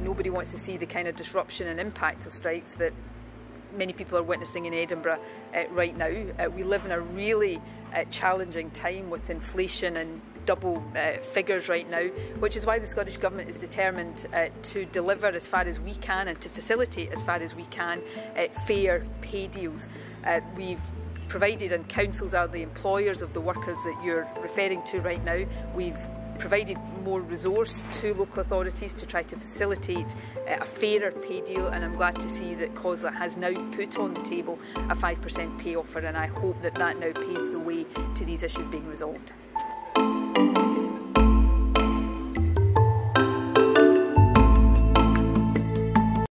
Nobody wants to see the kind of disruption and impact of strikes that many people are witnessing in Edinburgh right now. We live in a really challenging time with inflation and double figures right now, which is why the Scottish Government is determined to deliver as far as we can and to facilitate as far as we can fair pay deals. We've provided, and councils are the employers of the workers that you're referring to right now, we've provided more resource to local authorities to try to facilitate a fairer pay deal, and I'm glad to see that COSLA has now put on the table a 5% pay offer, and I hope that that now paves the way to these issues being resolved.